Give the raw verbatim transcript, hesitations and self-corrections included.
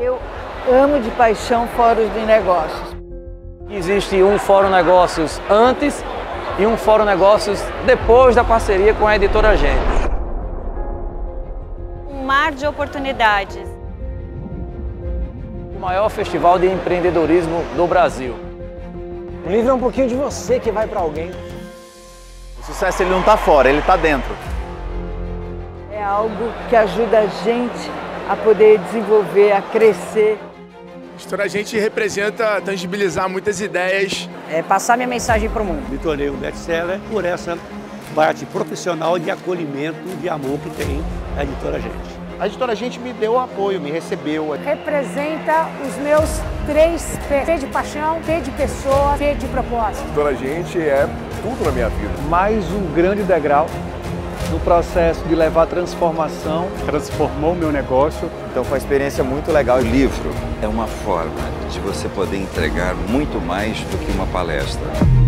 Eu amo de paixão fóruns de negócios. Existe um Fórum Negócios antes e um Fórum Negócios depois da parceria com a Editora Gente. Um mar de oportunidades. O maior festival de empreendedorismo do Brasil. O livro é um pouquinho de você que vai para alguém. O sucesso ele não está fora, ele está dentro. É algo que ajuda a gente a poder desenvolver, a crescer. A Editora Gente representa tangibilizar muitas ideias. É passar minha mensagem para o mundo. Me tornei um best-seller por essa parte profissional de acolhimento, de amor que tem a Editora Gente. A Editora Gente me deu apoio, me recebeu. Representa os meus três P. P de paixão, P de pessoa, P de propósito. A Editora Gente é tudo na minha vida. Mais um grande degrau no processo de levar a transformação. Transformou o meu negócio. Então foi uma experiência muito legal. O livro é uma forma de você poder entregar muito mais do que uma palestra.